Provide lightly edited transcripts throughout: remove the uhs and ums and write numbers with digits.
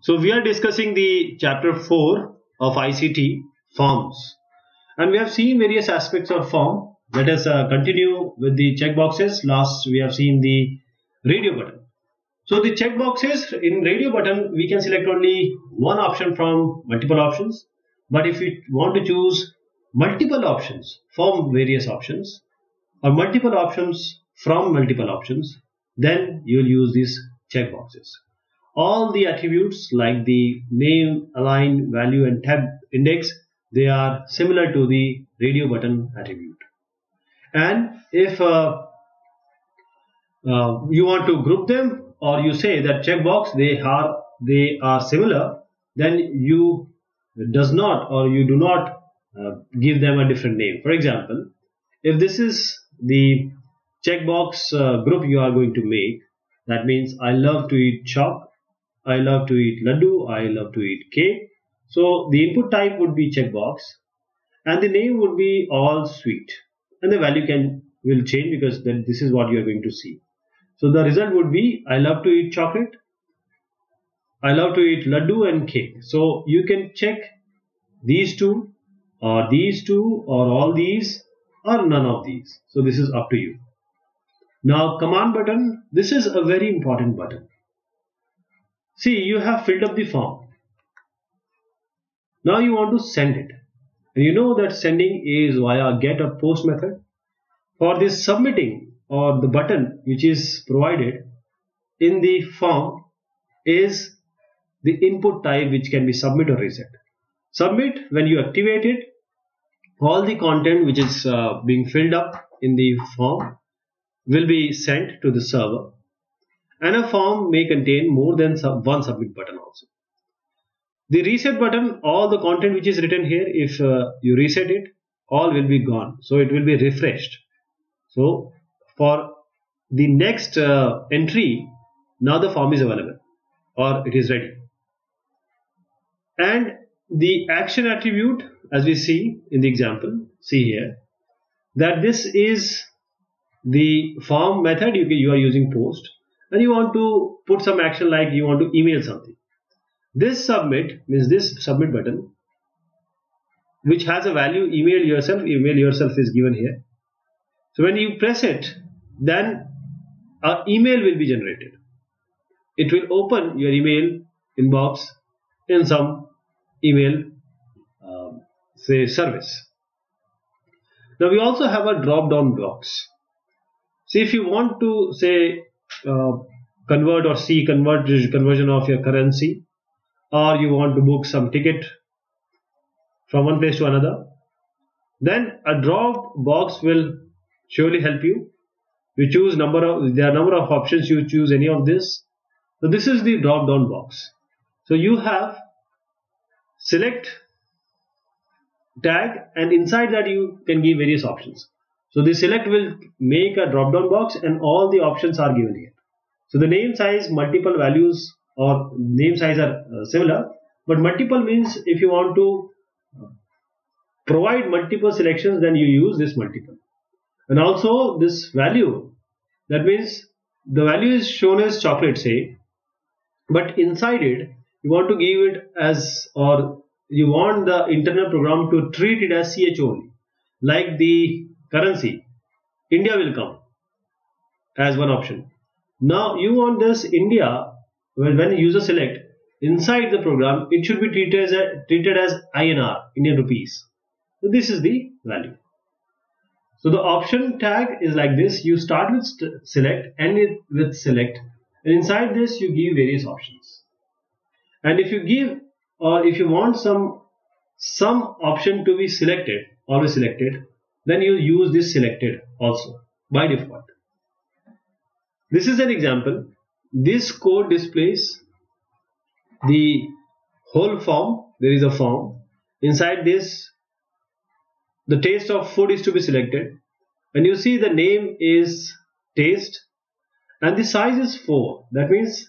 So we are discussing the chapter 4 of ICT, forms, and we have seen various aspects of form. Let us continue with the checkboxes. Last we have seen the radio button. So the checkboxes in radio button, we can select only one option from multiple options. But if we want to choose multiple options from various options or multiple options from multiple options, then you will use these checkboxes. All the attributes like the name, align, value and tab index, they are similar to the radio button attribute. And if you want to group them, or you say that checkbox they are similar, then you do not give them a different name. For example, if this is the checkbox group you are going to make, that means I love to eat chalk, I love to eat laddu, I love to eat cake. So the input type would be checkbox and the name would be all sweet, and the value will change because then this is what you are going to see. So the result would be I love to eat chocolate, I love to eat laddu and cake. So you can check these two or all these or none of these. So this is up to you. Now command button, this is a very important button. See, you have filled up the form. Now you want to send it. And you know that sending is via get or post method. For this submitting, or the button which is provided in the form is the input type which can be submit or reset. Submit, when you activate it, all the content which is being filled up in the form will be sent to the server, and a form may contain more than one submit button also. The reset button, all the content which is written here, if you reset it, all will be gone. So it will be refreshed. So for the next entry, now the form is available or it is ready. And the action attribute, as we see in the example, see here that this is the form method you are using post, and you want to put some action like you want to email something. This submit means this submit button which has a value email yourself is given here. So when you press it, then an email will be generated. It will open your email inbox in some email say service. Now we also have a drop down box. See, if you want to say convert or see conversion of your currency, or you want to book some ticket from one place to another, then a drop box will surely help you. You choose there are number of options, you choose any of this. So this is the drop down box. So you have select, tag, and inside that you can give various options. So the select will make a drop down box and all the options are given here. So the name size, multiple values or name size are similar, but multiple means if you want to provide multiple selections, then you use this multiple. And also this value, that means the value is shown as chocolate, say, but inside it you want to give it as, or you want the internal program to treat it as CH only, like the currency India will come as one option. Now you want this India, when user select inside the program, it should be treated as INR, Indian rupees. So this is the value. So the option tag is like this. You start with select, end with select, and inside this you give various options. And if you give, or if you want some option to be selected, always selected, then you use this selected also by default. This is an example. This code displays the whole form. There is a form. Inside this, the taste of food is to be selected. And you see the name is taste and the size is 4. That means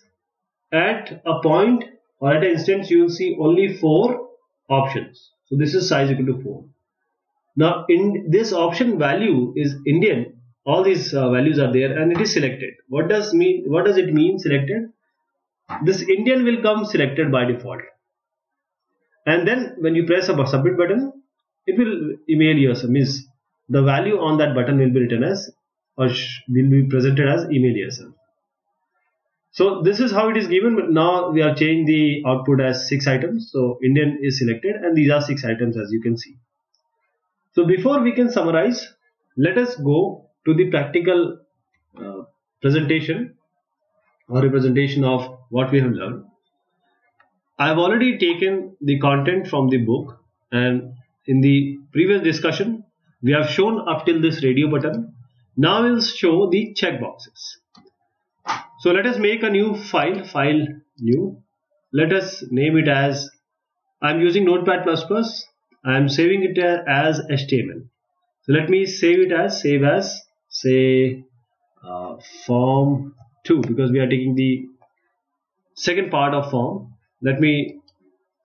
at a point or at an instance, you will see only 4 options. So this is size equal to 4. Now in this option value is Indian. All these values are there and it is selected. What does it mean selected? this Indian will come selected by default. And then when you press a submit button, it will email you, means the value on that button will be written as, or will be presented as email yourself. So this is how it is given, but now we have changed the output as 6 items. So Indian is selected and these are 6 items as you can see. So before we can summarize, let us go to the practical presentation or representation of what we have learned. I have already taken the content from the book, and in the previous discussion we have shown up till this radio button. Now we will show the checkboxes. So let us make a new file, new. Let us name it as, I am using Notepad++. I am saving it as HTML. So let me save it as, say form 2, because we are taking the second part of form. Let me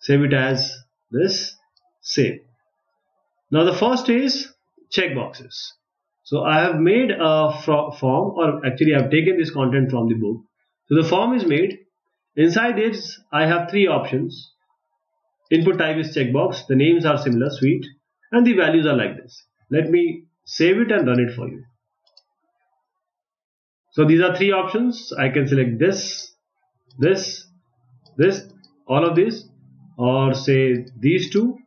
save it as this, save. Now the first is checkboxes. So I have made a form, or actually I have taken this content from the book. So the form is made. Inside this I have 3 options. Input type is checkbox. The names are similar, suite, and the values are like this. Let me save it and run it for you. So these are 3 options. I can select this, this, this, all of these, or say these 2.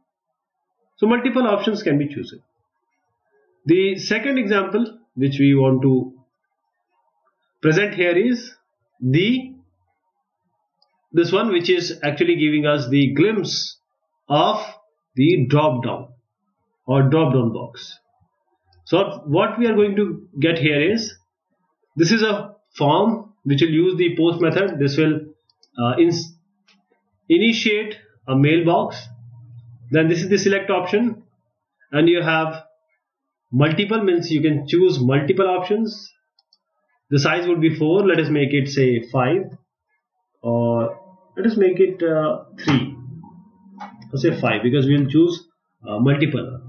So multiple options can be chosen. The second example which we want to present here is this one, which is actually giving us the glimpse of the drop down or drop down box. So what we are going to get here is, this is a form which will use the post method. This will initiate a mailbox. Then this is the select option, and you have multiple, means you can choose multiple options. The size would be 4. Let us make it say 5, or let us make it 3, or say 5, because we will choose multiple.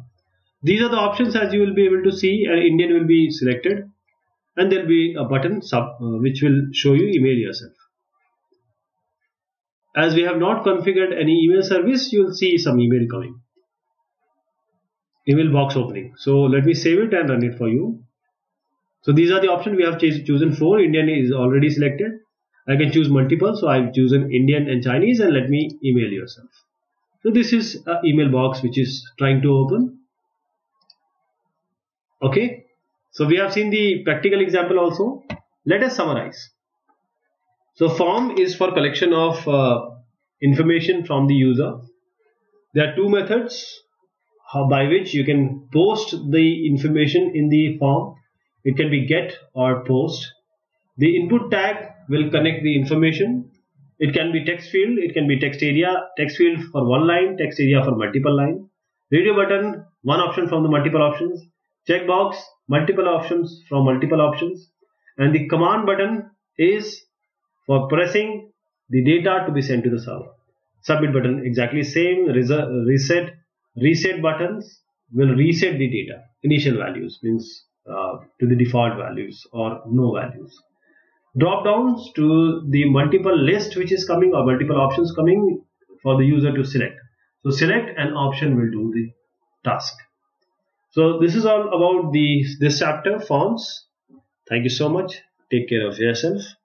These are the options, as you will be able to see, and Indian will be selected, and there will be a button which will show you email yourself. As we have not configured any email service, you will see some email coming. Email box opening. So let me save it and run it for you. So these are the options. We have chosen 4. Indian is already selected. I can choose multiple. So I've chosen Indian and Chinese, and let me email yourself. So this is an email box which is trying to open. Okay. So we have seen the practical example also. Let us summarize. So form is for collection of information from the user. There are 2 methods by which you can post the information in the form. It can be get or post. The input tag will connect the information. It can be text field, it can be text area, text field for 1 line, text area for multiple line. Radio button, 1 option from the multiple options. Checkbox, multiple options from multiple options. And the command button is for pressing the data to be sent to the server. Submit button, exactly same. Reset buttons will reset the data, initial values, means to the default values or no values. Drop downs to the multiple list which is coming, or multiple options coming for the user to select. So select an option will do the task. So this is all about this chapter, forms. Thank you so much. Take care of yourself.